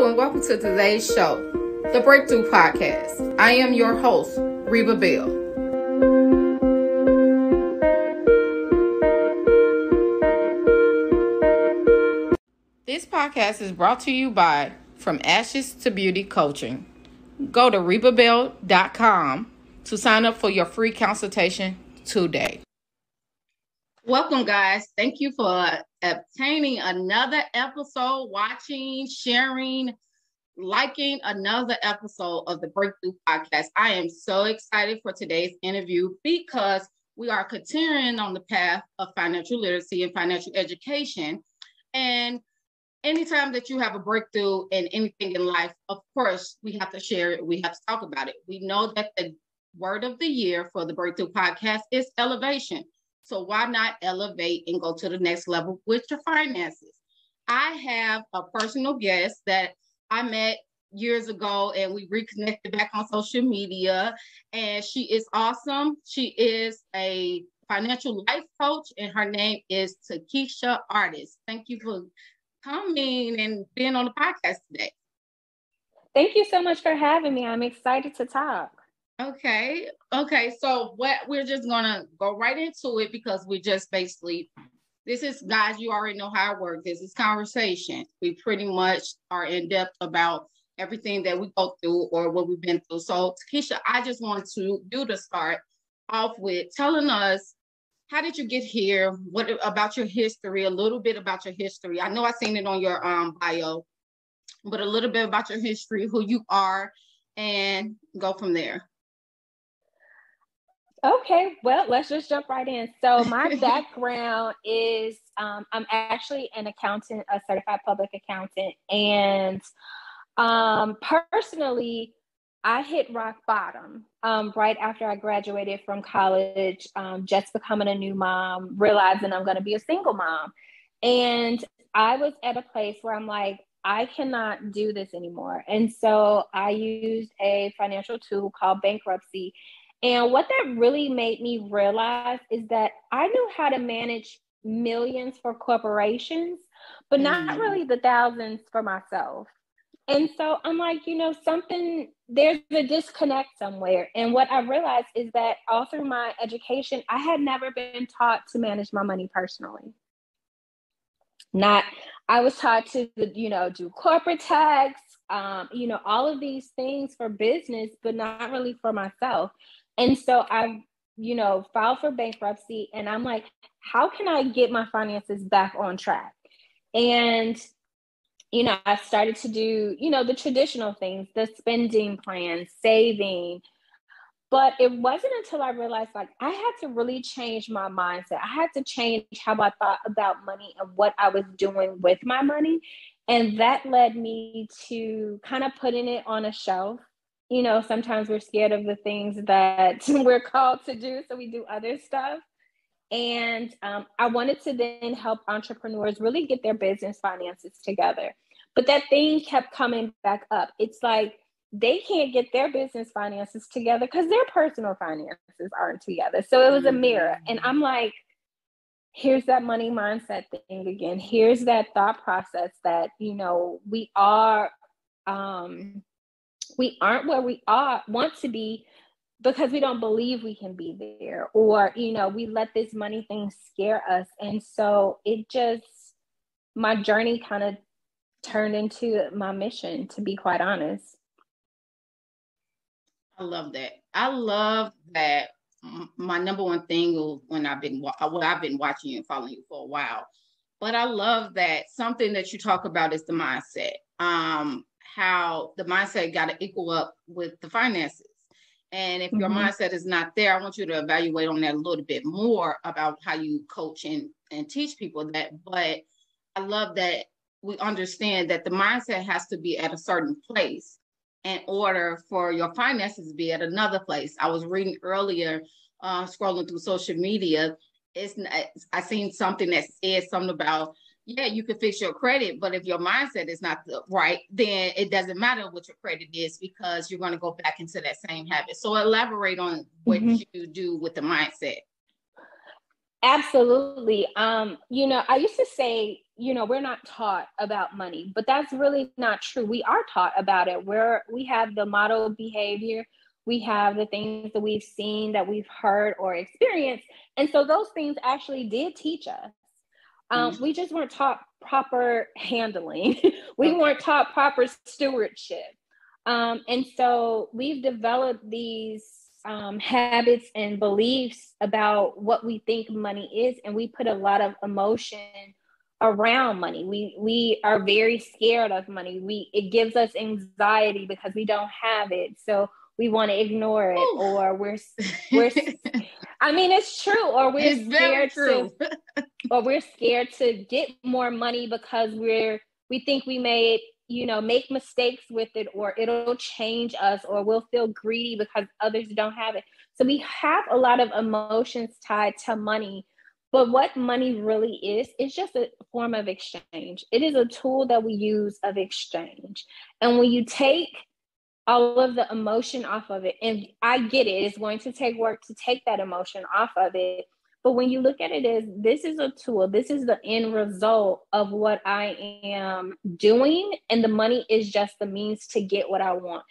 Hello and welcome to today's show, The Breakthrough Podcast. I am your host, Reba Bell. This podcast is brought to you by From Ashes to Beauty Coaching. Go to RebaBell.com to sign up for your free consultation today. Welcome, guys. Thank you for obtaining another episode, watching, sharing, liking another episode of the Breakthrough Podcast. I am so excited for today's interview because we are continuing on the path of financial literacy and financial education. And anytime that you have a breakthrough in anything in life, of course, we have to share it. We have to talk about it. We know that the word of the year for the Breakthrough Podcast is elevation. So why not elevate and go to the next level with your finances? I have a personal guest that I met years ago and we reconnected back on social media, and she is awesome. She is a financial life coach and her name is Takisha Artis. Thank you for coming and being on the podcast today. Thank you so much for having me. I'm excited to talk. Okay. So we're just going to go right into it because we just basically, this is, guys, you already know how I work. This is conversation. We pretty much are in depth about everything that we go through or what we've been through. So Takisha, I just want you to start off with telling us, how did you get here? What about your history? A little bit about your history. I know I seen it on your bio, but a little bit about your history, who you are, and go from there. Okay, well, let's just jump right in. So my background is I'm actually an accountant, a certified public accountant. And personally, I hit rock bottom right after I graduated from college, just becoming a new mom, realizing I'm going to be a single mom. And I was at a place where I'm like, I cannot do this anymore. And so I used a financial tool called bankruptcy. And what that really made me realize is that I knew how to manage millions for corporations, but not really the thousands for myself. And so I'm like, you know, there's a disconnect somewhere. And what I realized is that all through my education, I had never been taught to manage my money personally. I was taught to, you know, do corporate tax, you know, all of these things for business, but not really for myself. And so I, you know, filed for bankruptcy and I'm like, how can I get my finances back on track? And, you know, I started to do, you know, the traditional things, the spending plan, saving. But it wasn't until I realized, like, I had to really change my mindset. I had to change how I thought about money and what I was doing with my money. And that led me to kind of putting it on a shelf. You know, sometimes we're scared of the things that we're called to do, so we do other stuff. And I wanted to then help entrepreneurs really get their business finances together. But that thing kept coming back up. It's like they can't get their business finances together because their personal finances aren't together. So it was a mirror. And I'm like, here's that money mindset thing again. Here's that thought process that, you know, we aren't where we are want to be because we don't believe we can be there, or, you know, we let this money thing scare us. And so it just, my journey kind of turned into my mission, to be quite honest. I love that. My number one thing when I've been watching you and following you for a while, but I love that something that you talk about is the mindset. How the mindset got to equal up with the finances. And if your mindset is not there, I want you to evaluate on that a little bit more about how you coach and teach people that. But I love that we understand that the mindset has to be at a certain place in order for your finances to be at another place. I was reading earlier, scrolling through social media, I seen something that said something about, yeah, you can fix your credit, but if your mindset is not right, then it doesn't matter what your credit is because you're going to go back into that same habit. So elaborate on what you do with the mindset. Absolutely. You know, I used to say, you know, we're not taught about money, but that's really not true. We are taught about it. We have the model behavior. We have the things that we've seen, that we've heard or experienced. And so those things actually did teach us. We just weren't taught proper handling. We weren't taught proper stewardship. And so we've developed these habits and beliefs about what we think money is. And we put a lot of emotion around money. We are very scared of money. It gives us anxiety because we don't have it. So we want to ignore it, or we're I mean, it's true. Or we're scared to get more money because we think we may, you know, make mistakes with it, or it'll change us, or we'll feel greedy because others don't have it. So we have a lot of emotions tied to money, but what money really is, it's just a form of exchange. It is a tool that we use of exchange. And when you take all of the emotion off of it. And I get it. It's going to take work to take that emotion off of it. But when you look at it as this is a tool, this is the end result of what I am doing. And the money is just the means to get what I want.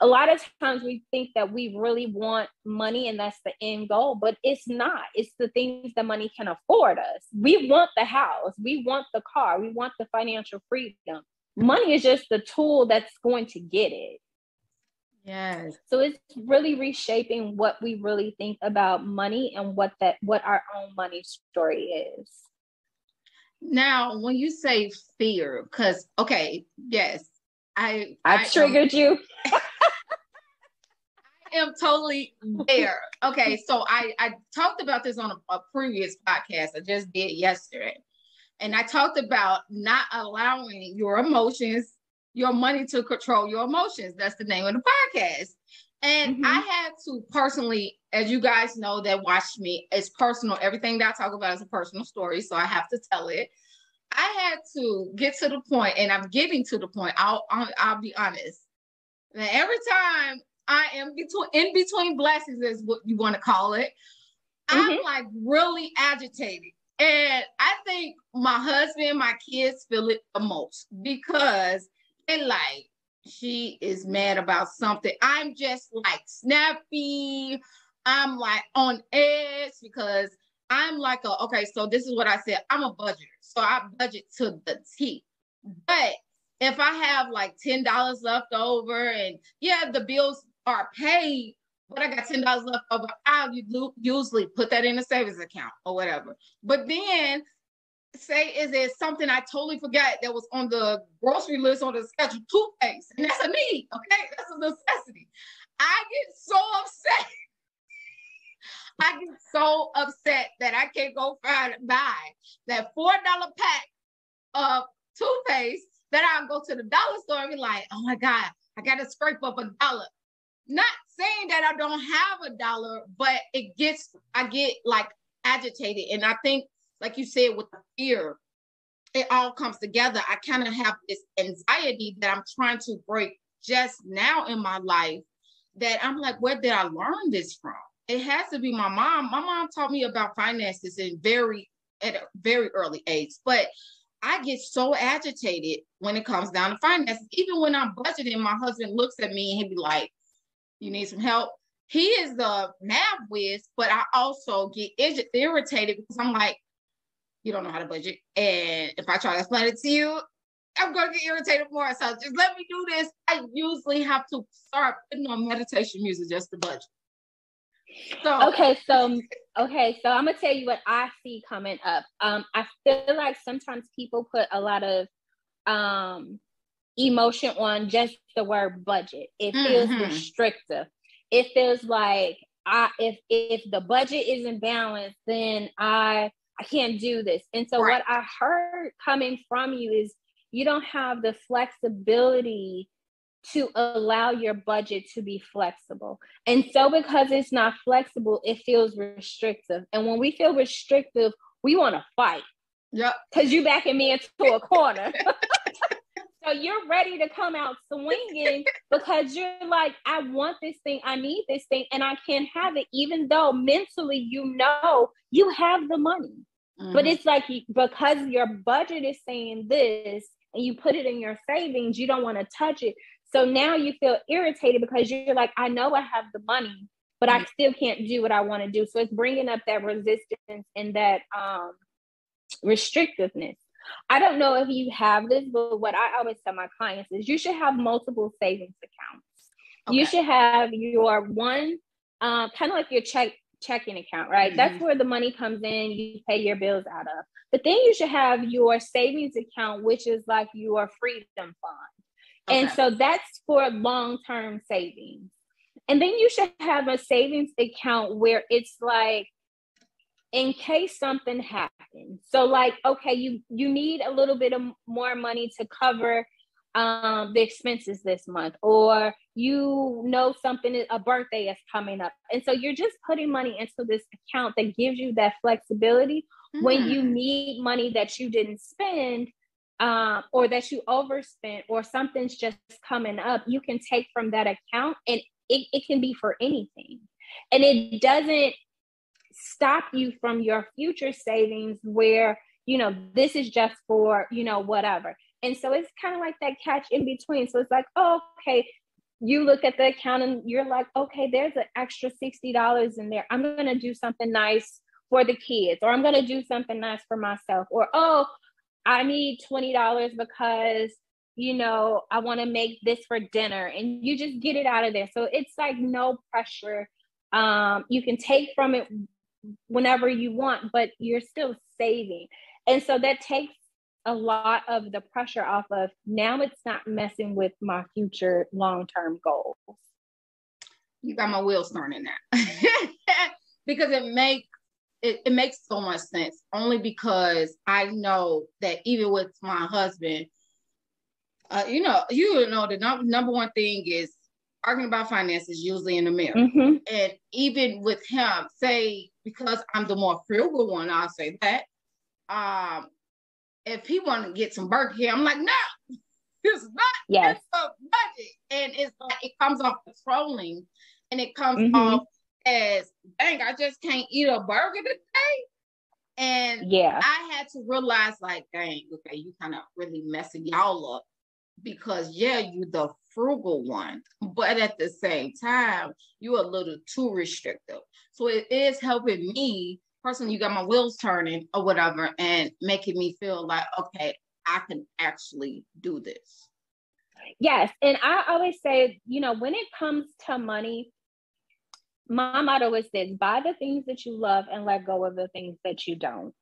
A lot of times we think that we really want money and that's the end goal, but it's not. It's the things that money can afford us. We want the house. We want the car. We want the financial freedom. Money is just the tool that's going to get it. Yes. So it's really reshaping what we really think about money and what our own money story is. Now, when you say fear, because I triggered you. I am totally there. Okay, so I talked about this on a previous podcast I just did yesterday, and I talked about not allowing your emotions. Your money to control your emotions. That's the name of the podcast. And I had to personally, as you guys know that watch me, it's personal. Everything that I talk about is a personal story. So I have to tell it. I had to get to the point, and I'm getting to the point. I'll be honest. That every time I am in between blessings is what you want to call it. I'm like really agitated. And I think my husband, my kids feel it the most because and like, she is mad about something. I'm just like snappy. I'm like on edge because I'm like, so this is what I said. I'm a budgeter. So I budget to the T. But if I have like $10 left over and the bills are paid, but I got $10 left over, I'll usually put that in a savings account or whatever. But then say is there something I totally forgot that was on the grocery list on the schedule, toothpaste, and that's a need, that's a necessity. I get so upset. I get so upset that I can't go buy that $4 pack of toothpaste that I'll go to the dollar store and be like, oh my God, I gotta scrape up $1. Not saying that I don't have $1, but I get like agitated. And I think, like you said, with the fear, it all comes together. I kind of have this anxiety that I'm trying to break just now in my life that I'm like, where did I learn this from? It has to be my mom. My mom taught me about finances at a very early age, but I get so agitated when it comes down to finances. Even when I'm budgeting, my husband looks at me and he'd be like, you need some help? He is the math whiz, but I also get irritated because I'm like, you don't know how to budget. And if I try to explain it to you, I'm going to get irritated more. So just let me do this. I usually have to start putting on meditation music just to budget. So I'm going to tell you what I see coming up. I feel like sometimes people put a lot of emotion on just the word budget. It feels restrictive. It feels like if the budget isn't balanced, then I can't do this. And so what I heard coming from you is you don't have the flexibility to allow your budget to be flexible. And so because it's not flexible, it feels restrictive. And when we feel restrictive, we want to fight. Yep. Because you're backing me into a corner. So you're ready to come out swinging because you're like, I want this thing. I need this thing and I can't have it, even though mentally, you know, you have the money. Mm-hmm. But it's like, because your budget is saying this and you put it in your savings, you don't want to touch it. So now you feel irritated because you're like, I know I have the money, but I still can't do what I want to do. So it's bringing up that resistance and that restrictiveness. I don't know if you have this, but what I always tell my clients is you should have multiple savings accounts. Okay. You should have your one, kind of like your checking account, right? Mm-hmm. That's where the money comes in, you pay your bills out of. But then you should have your savings account, which is like your freedom fund. Okay. And so that's for long-term savings. And then you should have a savings account where it's like, in case something happens. So like, okay, you need a little bit of more money to cover the expenses this month, or a birthday is coming up. And so you're just putting money into this account that gives you that flexibility when you need money that you didn't spend or that you overspent, or something's just coming up, you can take from that account, and it can be for anything. And it doesn't stop you from your future savings where, this is just for, whatever. And so it's kind of like that catch in between. So it's like, oh, okay, you look at the account and you're like, okay, there's an extra $60 in there. I'm going to do something nice for the kids, or I'm going to do something nice for myself, or, oh, I need $20 because, I want to make this for dinner, and you just get it out of there. So it's like no pressure. You can take from it whenever you want, but you're still saving. And so that takes a lot of the pressure off of, now it's not messing with my future long-term goals. You got my wheels turning now. Because it makes so much sense, only because I know that even with my husband, the number one thing is arguing about finances, usually in the mirror. Mm-hmm. And even with him, say, because I'm the more frugal one, I'll say that, if he want to get some burger here, I'm like, no, it's not. Yes. It's a budget. And it's like, it comes off controlling, and it comes off as, dang, I just can't eat a burger today. And I had to realize, like, dang, okay, you kind of really messing y'all up, because you the frugal one, but at the same time, you're a little too restrictive. So it is helping me personally. You got my wheels turning or whatever, and making me feel like, okay, I can actually do this. Yes. And I always say, when it comes to money, my motto is this: buy the things that you love and let go of the things that you don't.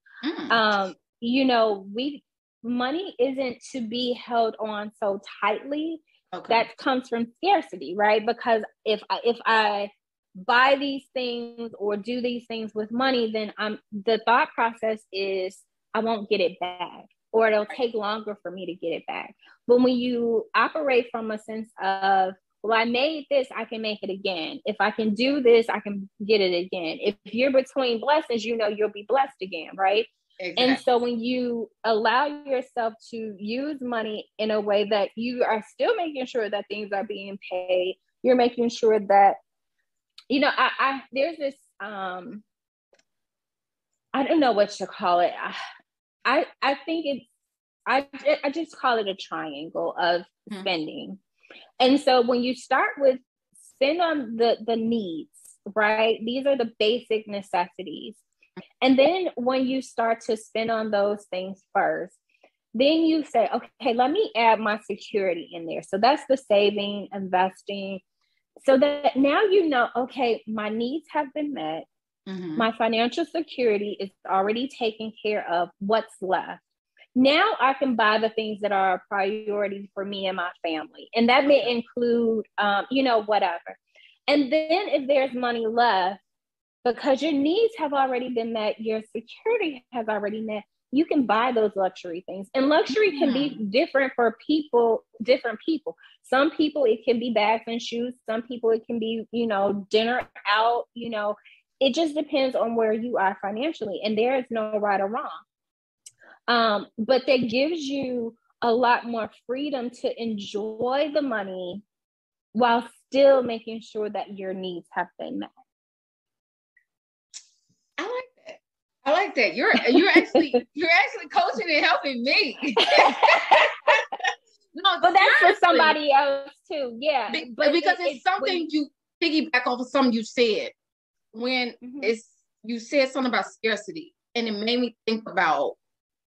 Money isn't to be held on so tightly. Okay. That comes from scarcity, right? Because if I buy these things or do these things with money, then the thought process is, I won't get it back, or it'll take longer for me to get it back. But when you operate from a sense of, well, I made this, I can make it again. If I can do this, I can get it again. If you're between blessings, you'll be blessed again, right? Exactly. And so when you allow yourself to use money in a way that you are still making sure that things are being paid, you're making sure that, there's this, I don't know what to call it. I think it's, I just call it a triangle of spending. And so when you start with spend on the needs, right? These are the basic necessities. And then when you start to spend on those things first, then you say, okay, let me add my security in there. So that's the saving, investing, so that now, okay, my needs have been met. Mm-hmm. My financial security is already taken care of. What's left? Now I can buy the things that are a priority for me and my family. And that may include, whatever. And then if there's money left, because your needs have already been met, your security has already met, you can buy those luxury things. And luxury can be different for different people. Some people, it can be bags and shoes. Some people, it can be, dinner out, it just depends on where you are financially. And there is no right or wrong. But that gives you a lot more freedom to enjoy the money while still making sure that your needs have been met. I like that. I like like that. You're actually coaching and helping me. No, but that's for somebody else too. Yeah. Because it's something you piggyback off of something you said when you said something about scarcity, and it made me think about,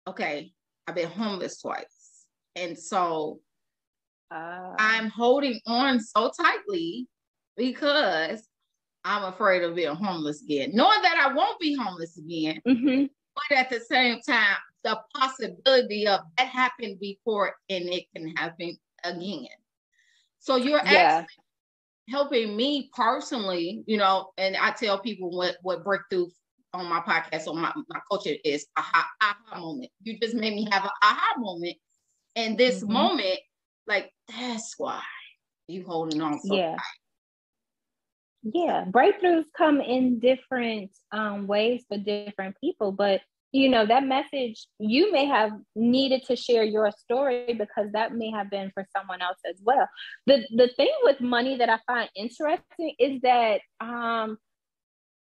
okay, I've been homeless twice. And so I'm holding on so tightly because I'm afraid of being homeless again, knowing that I won't be homeless again. Mm-hmm. But at the same time, the possibility of that happened before and it can happen again. So you're actually helping me personally, you know, and I tell people what breakthrough on my podcast, on my coaching is aha moment. You just made me have an aha moment. And this moment, like, that's why you holding on so tight. Yeah, breakthroughs come in different ways for different people, but you know, that message, you may have needed to share your story because that may have been for someone else as well. The thing with money that I find interesting is that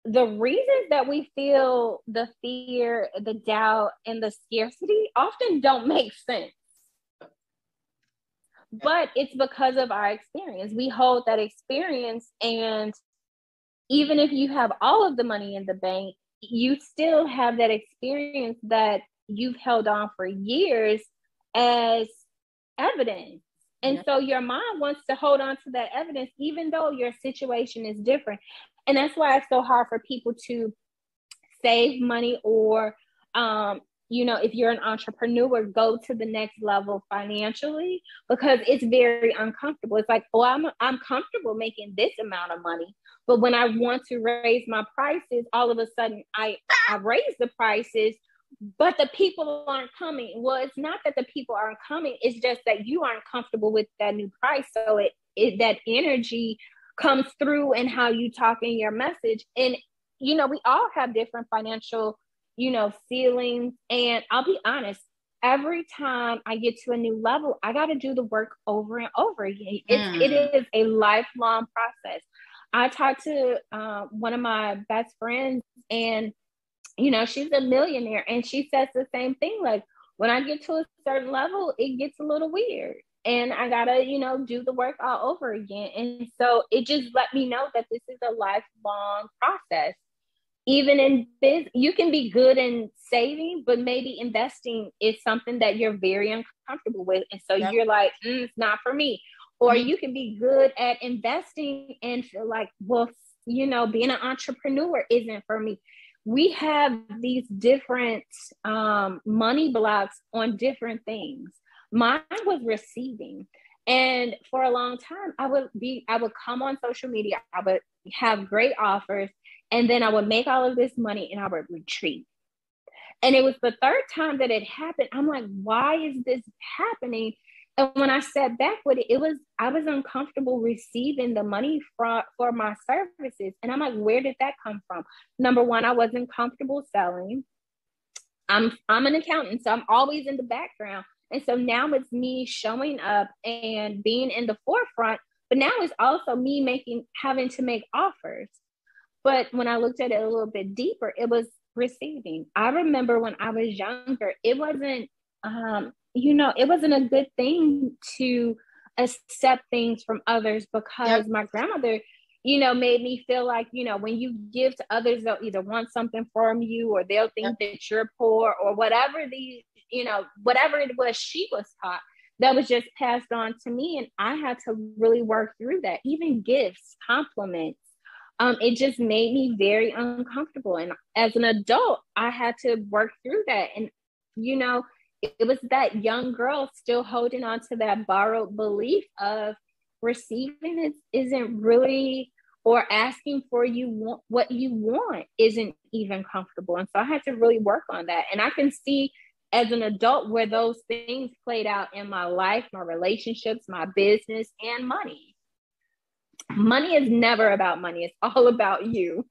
the reasons that we feel the fear, the doubt, and the scarcity often don't make sense. But it's because of our experience. We hold that experience, and even if you have all of the money in the bank, you still have that experience that you've held on for years as evidence. And so your mind wants to hold on to that evidence, even though your situation is different. And that's why it's so hard for people to save money or, you know, if you're an entrepreneur, go to the next level financially, because it's very uncomfortable. It's like, oh, I'm comfortable making this amount of money, but when I want to raise my prices, all of a sudden I raise the prices, but the people aren't coming. Well, it's not that the people aren't coming. It's just that you aren't comfortable with that new price. So it that energy comes through in how you talk in your message. And, you know, we all have different financial, you know, ceilings. And I'll be honest, every time I get to a new level, I got to do the work over and over again. It is a lifelong process. I talked to one of my best friends, and, you know, she's a millionaire, and she says the same thing. Like, when I get to a certain level, it gets a little weird, and I got to, you know, do the work all over again. And so it just let me know that this is a lifelong process. Even in biz, you can be good in saving, but maybe investing is something that you're very uncomfortable with. And so you're like, it's not for me. Or you can be good at investing and feel like, well, you know, being an entrepreneur isn't for me. We have these different money blocks on different things. Mine was receiving. And for a long time, I would come on social media. I would have great offers. And then I would make all of this money and I would retreat. And it was the third time that it happened. I'm like, why is this happening? And when I sat back with it, I was uncomfortable receiving the money for my services. And I'm like, where did that come from? Number one, I wasn't comfortable selling. I'm an accountant, so I'm always in the background. And so now it's me showing up and being in the forefront, but now it's also me having to make offers. But when I looked at it a little bit deeper, it was receiving. I remember when I was younger, it wasn't, you know, it wasn't a good thing to accept things from others because my grandmother, you know, made me feel like, you know, when you give to others, they'll either want something from you or they'll think that you're poor or whatever these, you know, whatever it was she was taught. That was just passed on to me. And I had to really work through that. Even gifts, compliments. It just made me very uncomfortable. And as an adult, I had to work through that. And, you know, it was that young girl still holding on to that borrowed belief of receiving isn't really, or asking for what you want isn't even comfortable. And so I had to really work on that. And I can see as an adult where those things played out in my life, my relationships, my business, and money. Money is never about money. It's all about you.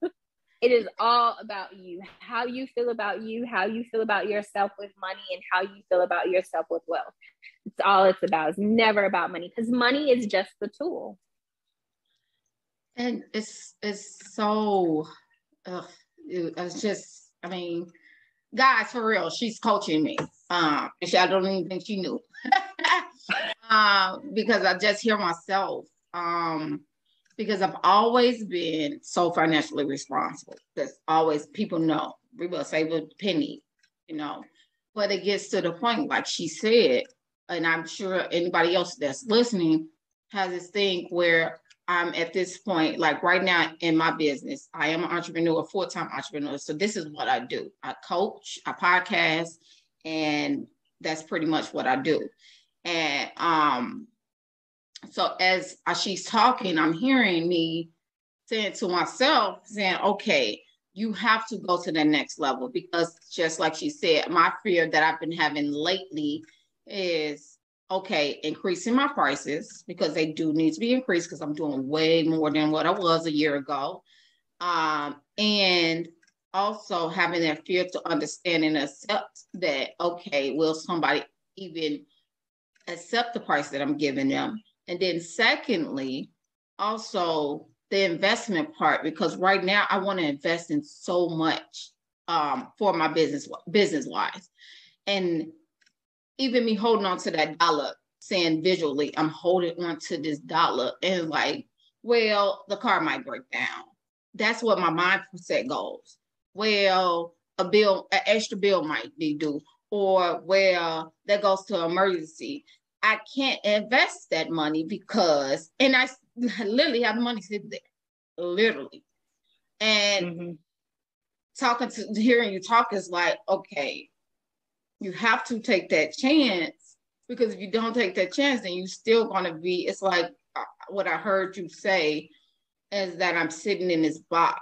It is all about you, how you feel about you, how you feel about yourself with money, and how you feel about yourself with wealth. It's all it's about. It's never about money, because money is just the tool. And it's so, I mean, guys, for real, she's coaching me. I don't even think she knew. Because I just hear myself. Because I've always been so financially responsible. That's always, people know. We will save a penny, you know. But it gets to the point, like she said, and I'm sure anybody else that's listening has this thing where I'm at this point, like right now in my business, I am an entrepreneur, full-time entrepreneur. So this is what I do. I coach, I podcast, and that's pretty much what I do. And so as she's talking, I'm hearing me saying to myself, saying, okay, you have to go to the next level, because just like she said, my fear that I've been having lately is, okay, increasing my prices, because they do need to be increased, because I'm doing way more than what I was a year ago. And also having that fear to understand and accept that, okay, will somebody even accept the price that I'm giving them? And then secondly, also the investment part, because right now I want to invest in so much for my business wise. And even me holding on to that dollar, saying visually, I'm holding on to this dollar, and like, well, the car might break down. That's what my mindset goes. Well, an extra bill might be due, or well, that goes to emergency. I can't invest that money because, and I literally have the money sitting there, literally. And hearing you talk is like, okay, you have to take that chance, because if you don't take that chance, then you're still going to be, it's like what I heard you say is that I'm sitting in this box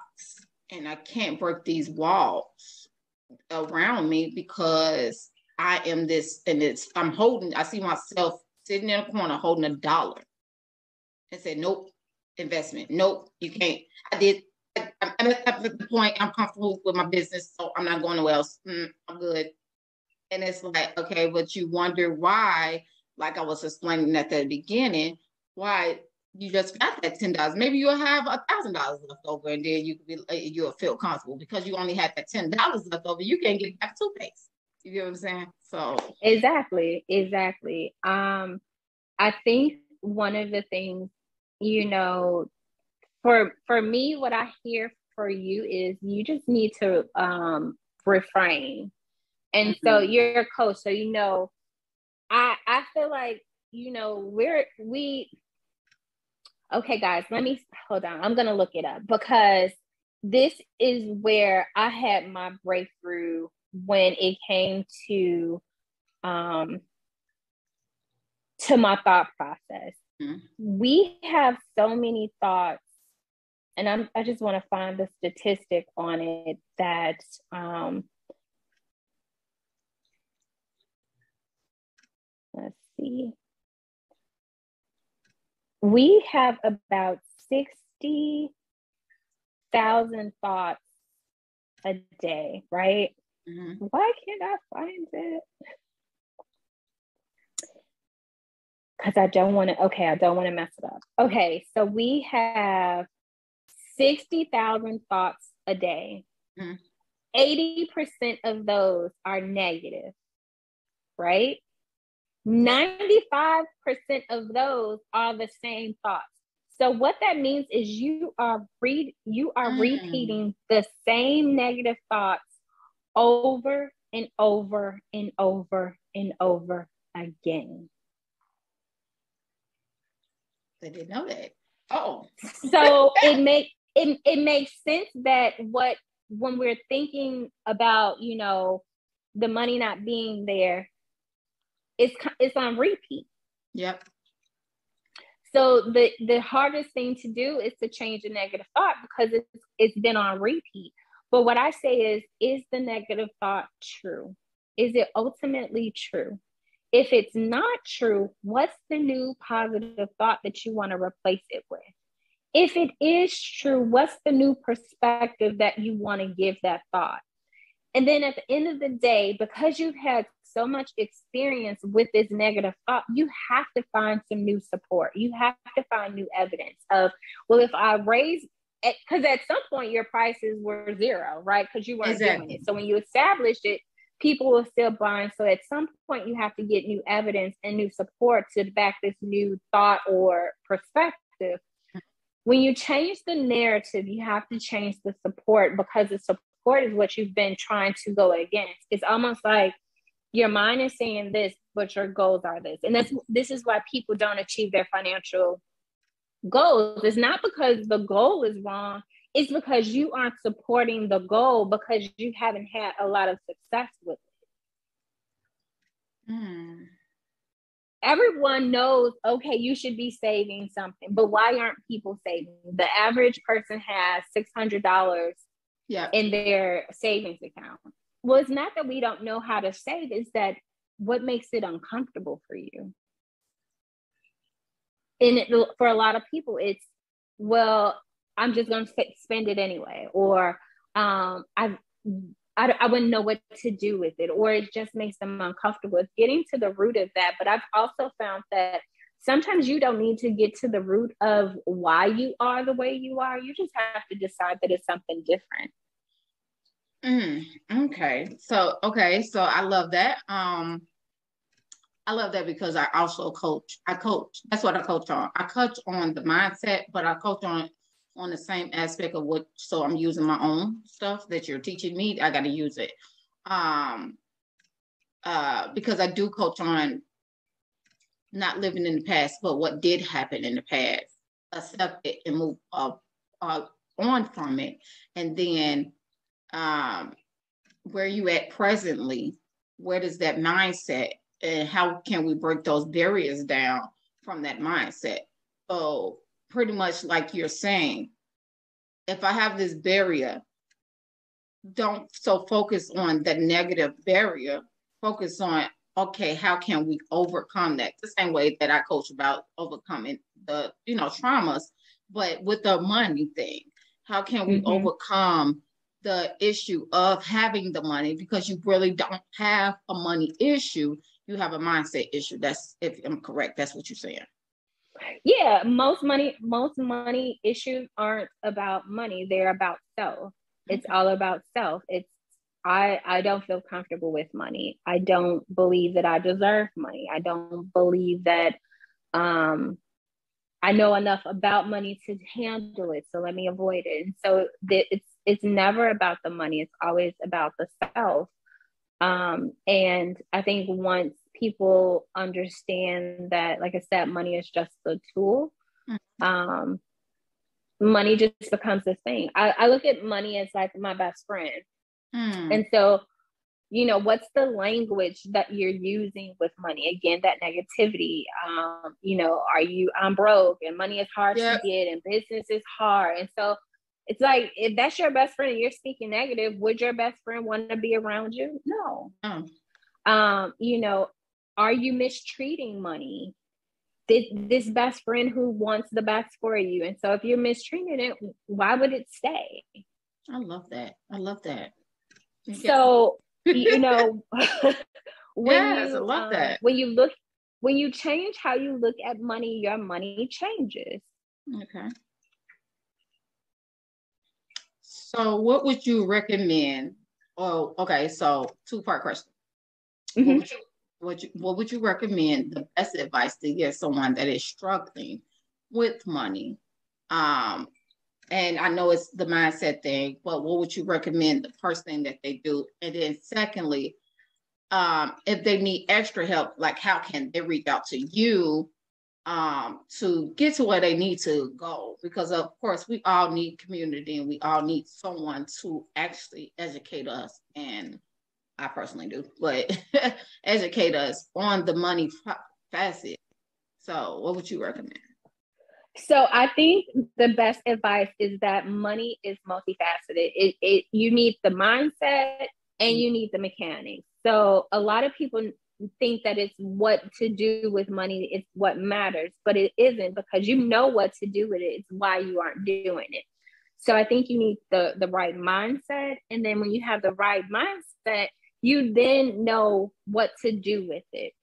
and I can't break these walls around me, because I am this, and it's, I see myself sitting in a corner holding a dollar and said, nope, investment. Nope, you can't. I'm at the point, I'm comfortable with my business, so I'm not going nowhere else. I'm good. And it's like, okay, but you wonder why, like I was explaining at the beginning, why you just got that $10. Maybe you'll have $1,000 left over, and then you'll feel comfortable, because you only had that $10 left over. You can't get back toothpaste. You get what I'm saying? So exactly. I think one of the things, you know, for me, what I hear for you is you just need to refrain. And so you're a coach, so you know, I feel like, you know, okay, guys, let me hold on. I'm gonna look it up, because this is where I had my breakthrough when it came to my thought process. We have so many thoughts, and I just want to find the statistic on it that let's see. We have about 60,000 thoughts a day, right? Why can't I find it? Because I don't want to mess it up. Okay, so we have 60,000 thoughts a day. 80% of those are negative, right? 95% of those are the same thoughts. So what that means is you are repeating the same negative thoughts over and over and over and over again. I didn't know that. Oh. So it makes sense that when we're thinking about, you know, the money not being there, it's on repeat. Yep. So the hardest thing to do is to change a negative thought, because it's been on repeat. But what I say is the negative thought true? Is it ultimately true? If it's not true, what's the new positive thought that you want to replace it with? If it is true, what's the new perspective that you want to give that thought? And then at the end of the day, because you've had so much experience with this negative thought, you have to find some new support. You have to find new evidence of, well, if I raise because at some point your prices were zero, right? Because you weren't doing it. So when you established it, people were still buying. So at some point you have to get new evidence and new support to back this new thought or perspective. When you change the narrative, you have to change the support, because the support is what you've been trying to go against. It's almost like your mind is saying this, but your goals are this. And this is why people don't achieve their financial goals. It's not because the goal is wrong. It's because you aren't supporting the goal, because you haven't had a lot of success with it. Everyone knows, okay, you should be saving something, but why aren't people saving? The average person has $600 in their savings account. Well, it's not that we don't know how to save, it's that what makes it uncomfortable for you? And for a lot of people, it's, well, I'm just going to spend it anyway, or I wouldn't know what to do with it, or it just makes them uncomfortable. It's getting to the root of that. But I've also found that sometimes you don't need to get to the root of why you are the way you are. You just have to decide that it's something different. Okay, so I love that. I love that, because I also coach. That's what I coach on. I coach on the mindset, but I coach on the same aspect of what, so I'm using my own stuff that you're teaching me. I got to use it. Because I do coach on not living in the past, but what did happen in the past, accept it and move on from it. And then where you at presently, where does that mindset, and how can we break those barriers down from that mindset? So pretty much like you're saying, if I have this barrier, don't so focus on the negative barrier, focus on, okay, how can we overcome that? The same way that I coach about overcoming the, traumas, but with the money thing, how can we overcome the issue of having the money? Because you really don't have a money issue. You have a mindset issue. That's, if I'm correct, that's what you're saying. Yeah, most money issues aren't about money. They're about self. It's all about self. It's I don't feel comfortable with money. I don't believe that I deserve money. I don't believe that I know enough about money to handle it. So let me avoid it. And so it's never about the money. It's always about the self. And I think once people understand that, like I said, money is just a tool. Money just becomes this thing. I look at money as like my best friend. And so, what's the language that you're using with money? Again, that negativity, I'm broke and money is hard to get and business is hard. And so it's like, if that's your best friend and you're speaking negative, would your best friend want to be around you? No. Are you mistreating money? This best friend who wants the best for you. And so if you're mistreating it, why would it stay? I love that. So, when you change how you look at money, your money changes. Okay. So what would you recommend? Oh, okay. So 2-part question. What would you recommend the best advice to give someone that is struggling with money? And I know it's the mindset thing, but what would you recommend the first thing that they do? And then secondly, if they need extra help, like how can they reach out to you to get to where they need to go? Because of course, we all need community and we all need someone to actually educate us, and I personally do, but educate us on the money facet. So what would you recommend? So I think the best advice is that money is multifaceted. You need the mindset and you need the mechanics. So a lot of people think that it's what to do with money. It's what matters, but it isn't, because you know what to do with it. It's why you aren't doing it. So I think you need the right mindset. And then when you have the right mindset, you then know what to do with it.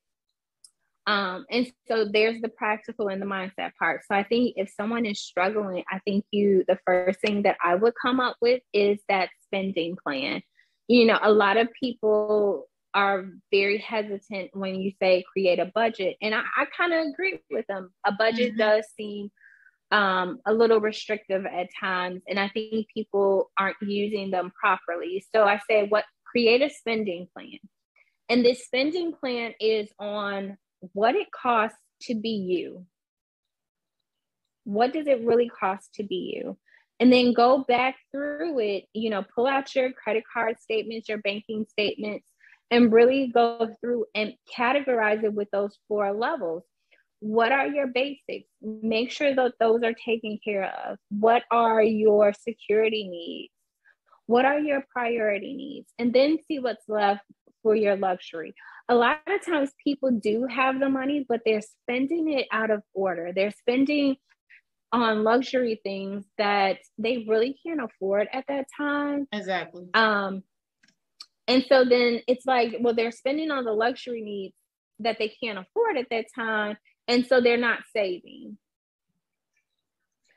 And so there's the practical and the mindset part. So I think if someone is struggling, I think the first thing that I would come up with is that spending plan. You know, a lot of people are very hesitant when you say create a budget. And I kind of agree with them. A budget mm-hmm. does seem a little restrictive at times. And I think people aren't using them properly. So I say, create a spending plan. And this spending plan is on what it costs to be you. What does it really cost to be you? And then go back through it, you know, pull out your credit card statements, your banking statements, and really go through and categorize it with those 4 levels. What are your basics? Make sure that those are taken care of. What are your security needs? What are your priority needs? And then see what's left for your luxury. A lot of times people do have the money, but they're spending it out of order. They're spending on luxury things that they really can't afford at that time. Exactly. And so then it's like, well, they're spending on the luxury needs that they can't afford at that time. And so they're not saving.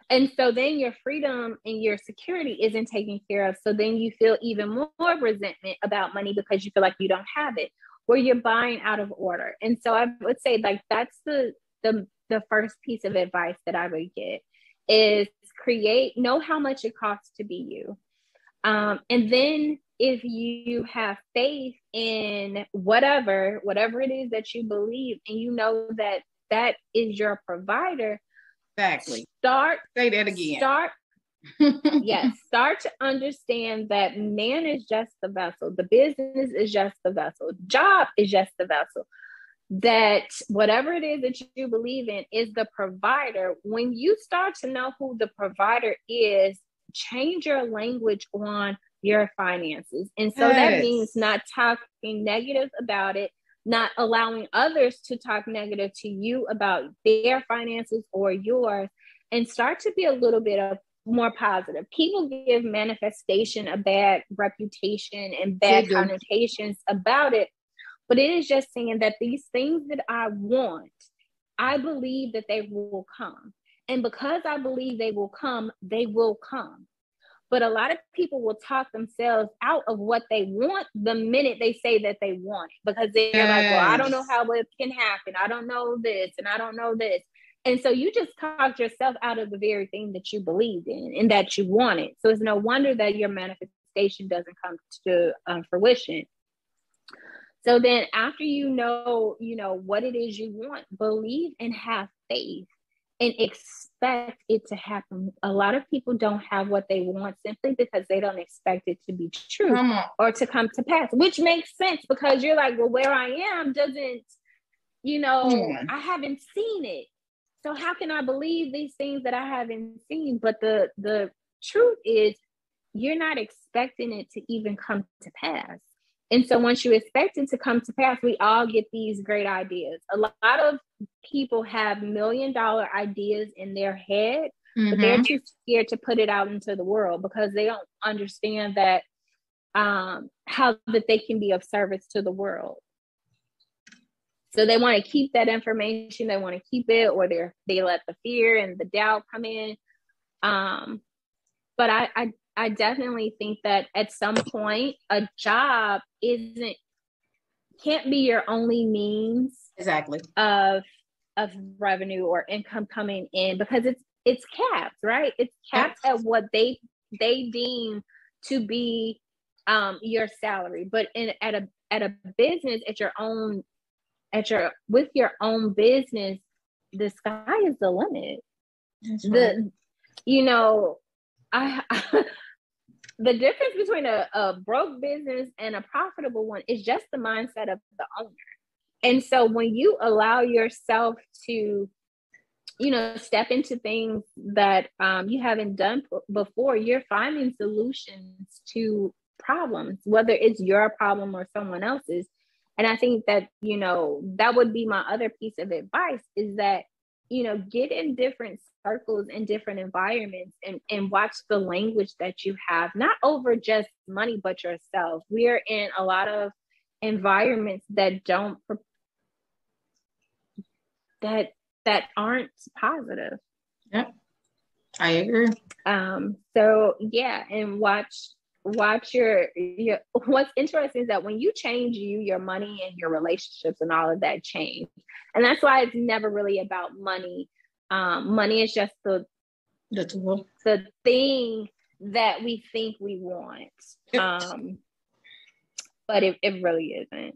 And so then your freedom and your security isn't taken care of. So then you feel even more resentment about money because you feel like you don't have it, where you're buying out of order. And so I would say, like, that's the first piece of advice that I would get is know how much it costs to be you. And then if you have faith in whatever it is that you believe, and you know that that is your provider. Exactly. Say that again. Start to understand that man is just the vessel. The business is just the vessel. Job is just the vessel. That whatever it is that you believe in is the provider. When you start to know who the provider is, change your language on your finances. And so that means not talking negative about it, not allowing others to talk negative to you about their finances or yours, and start to be a little bit of more positive. People give manifestation a bad reputation and bad connotations about it, but it is just saying that these things that I want, I believe that they will come. And because I believe they will come, they will come. But a lot of people will talk themselves out of what they want the minute they say that they want it, because they're like, well, I don't know how it can happen. I don't know this and I don't know this. And so you just talked yourself out of the very thing that you believed in and that you wanted. So it's no wonder that your manifestation doesn't come to fruition. So then after you know what it is you want, believe and have faith. And expect it to happen. A lot of people don't have what they want simply because they don't expect it to be true or to come to pass, which makes sense because you're like, well, where I am doesn't, you know, I haven't seen it. So how can I believe these things that I haven't seen? But the truth is you're not expecting it to even come to pass. And so once you expect it to come to pass, we all get these great ideas. A lot of people have $1 million ideas in their head, but they're too scared to put it out into the world because they don't understand that how that they can be of service to the world. So they want to keep that information, they want to keep it, or they let the fear and the doubt come in. But I definitely think that at some point a job can't be your only means of revenue or income coming in, because it's capped, right? It's capped at what they deem to be your salary. But at a business, with your own business, the sky is the limit. That's right. The difference between a broke business and a profitable one is just the mindset of the owner. And so when you allow yourself to, you know, step into things that you haven't done before, you're finding solutions to problems, whether it's your problem or someone else's. And I think that, you know, that would be my other piece of advice is that, you know, get in different circles and different environments and watch the language that you have, not over just money, but yourself. We are in a lot of environments that don't that aren't positive. Yep. I agree. So yeah, and watch your, what's interesting is that when you change your money and your relationships and all of that change. And that's why it's never really about money. Money is just the thing that we think we want. But it really isn't.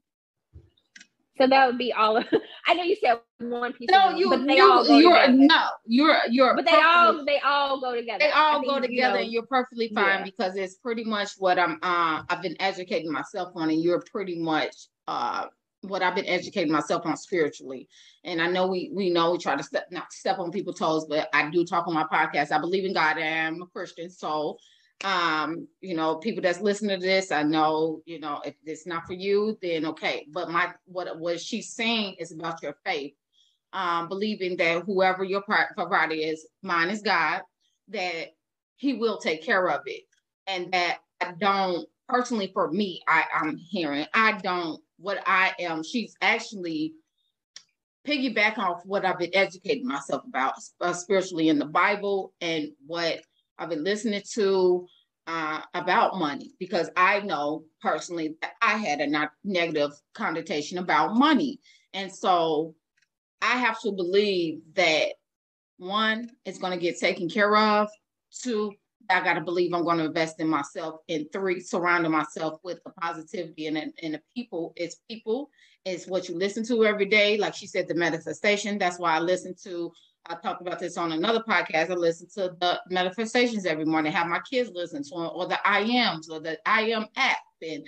So that would be all of, I know you said one piece. No, they all go together. They all go together, and you're perfectly fine, because it's pretty much what I've been educating myself on, and you're pretty much what I've been educating myself on spiritually. And I know we try to not step on people's toes, but I do talk on my podcast. I believe in God. I am a Christian, so people that's listening to this, I know, if it's not for you, then okay. But what she's saying is about your faith, believing that whoever your provider is, mine is God, that he will take care of it. And that I don't, personally for me, I'm hearing, she's actually piggyback off what I've been educating myself about spiritually in the Bible, and what I've been listening to about money, because I know personally that I had a negative connotation about money. And so I have to believe that, one, it's going to get taken care of. Two, I got to believe I'm going to invest in myself. And three, surrounding myself with the positivity and the people. It's people. It's what you listen to every day. Like she said, the manifestation. That's why I listen to, I talked about this on another podcast. I listen to the manifestations every morning, have my kids listen to them, or the I Ams, or the I Am app, and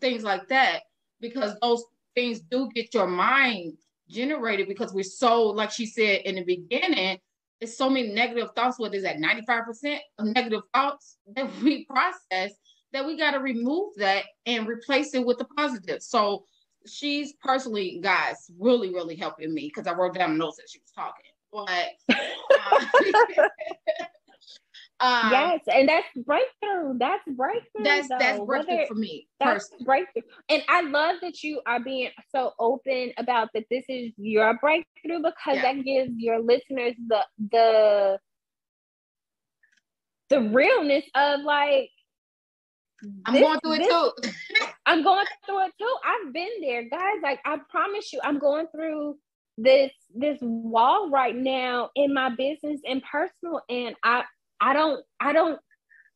things like that, because those things do get your mind generated, because we're so, like she said in the beginning, there's so many negative thoughts. What is that? 95% of negative thoughts that we process, that we got to remove that and replace it with the positive. So she's personally, guys, really, really helping me, because I wrote down notes that she was talking. Yes, and that's breakthrough. That's breakthrough for me. That's breakthrough, and I love that you are being so open about that. This is your breakthrough, because that gives your listeners the realness of, like, I'm going through it too. I've been there, guys. Like, I promise you, I'm going through this wall right now in my business and personal, and I don't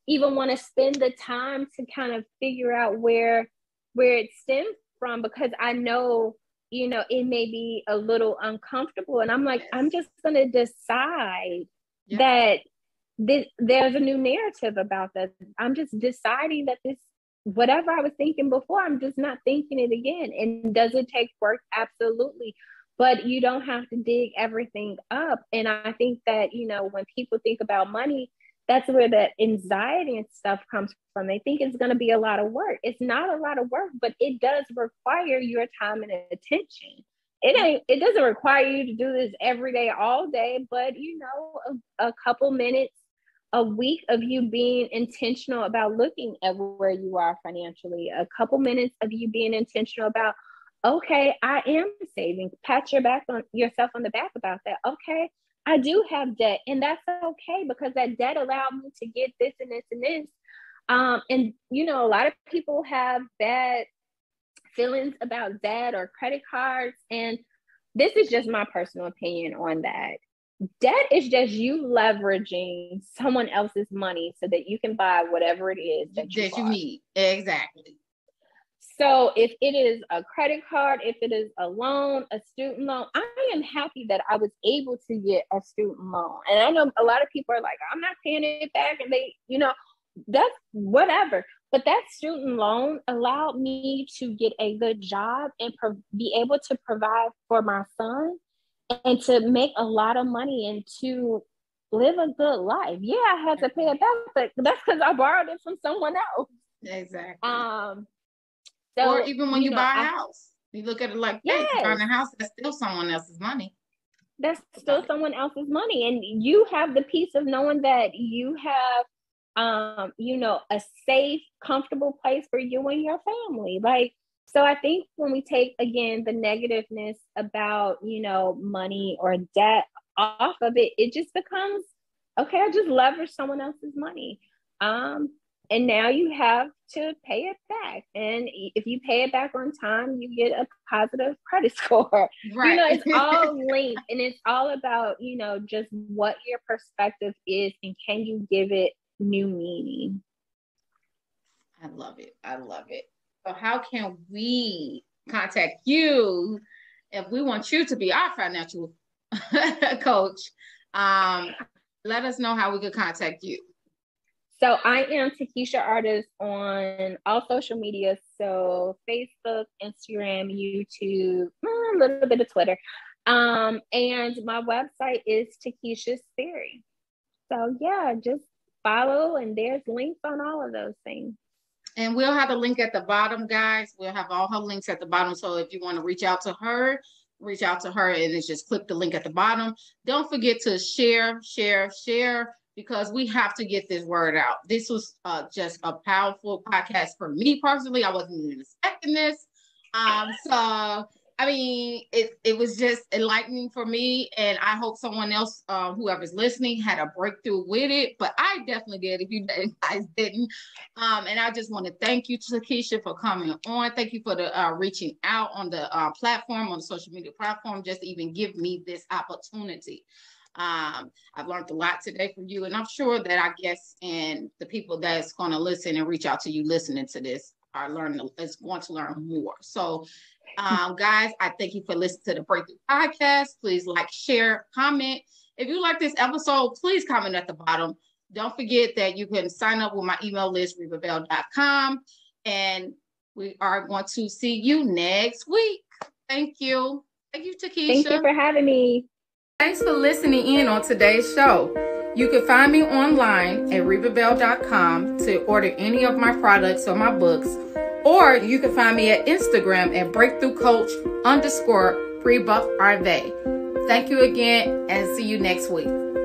even want to spend the time to kind of figure out where it stems from, because I know, it may be a little uncomfortable, and I'm like, yes, I'm just going to decide that there's a new narrative about that. I'm just deciding that this, whatever I was thinking before, I'm just not thinking it again. And does it take work? Absolutely. But you don't have to dig everything up. And I think that, when people think about money, that's where that anxiety and stuff comes from. They think it's going to be a lot of work. It's not a lot of work, but it does require your time and attention. It doesn't require you to do this every day, all day, but a couple minutes a week of you being intentional about looking at where you are financially, a couple minutes of you being intentional about, okay, I am saving. Pat yourself on the back about that. Okay, I do have debt, and that's okay, because that debt allowed me to get this and this and this. A lot of people have bad feelings about debt or credit cards, and this is just my personal opinion on that. Debt is just you leveraging someone else's money so that you can buy whatever it is that you need. Exactly. So if it is a credit card, if it is a loan, a student loan, I am happy that I was able to get a student loan. And I know a lot of people are like, I'm not paying it back. And they, that's whatever. But that student loan allowed me to get a good job and be able to provide for my son and to make a lot of money and to live a good life. Yeah, I had to pay it back, but that's because I borrowed it from someone else. Exactly. So, or even when you buy a house, you look at it like, hey, you're buying a house, that's still someone else's money. That's still someone else's money. And you have the peace of knowing that you have, a safe, comfortable place for you and your family. Like, So I think when we take, again, the negativeness about, you know, money or debt off of it, it just becomes, okay, I just leverage someone else's money. And now you have to pay it back. And if you pay it back on time, you get a positive credit score. Right. You know, it's all linked, and it's all about, you know, just what your perspective is and can you give it new meaning. I love it. I love it. So how can we contact you if we want you to be our financial coach? Let us know how we could contact you. So I am Takisha Artis on all social media. So Facebook, Instagram, YouTube, a little bit of Twitter. And my website is Takisha's Theory. So yeah, just follow, and there's links on all of those things. And we'll have a link at the bottom, guys. We'll have all her links at the bottom. So if you want to reach out to her, and it's just click the link at the bottom. Don't forget to share, because we have to get this word out. This was just a powerful podcast for me personally. I wasn't even expecting this. So, I mean, it was just enlightening for me. And I hope someone else, whoever's listening, had a breakthrough with it. But I definitely did, if you guys didn't. And I just want to thank you, Takisha, for coming on. Thank you for the reaching out on the platform, on the social media platform, just to even give me this opportunity. I've learned a lot today from you, and I'm sure that our guests and the people that's going to listen and reach out to you listening to this are learning, is going to learn more. So, guys, I thank you for listening to the Breakthrough Podcast. Please like, share, comment. If you like this episode, please comment at the bottom. Don't forget that you can sign up with my email list, RebaBell.com, and we are going to see you next week. Thank you. Thank you, Takisha. Thank you for having me. Thanks for listening in on today's show. You can find me online at RebaBell.com to order any of my products or my books, or you can find me at Instagram at breakthroughcoach_RebaRV. Thank you again, and see you next week.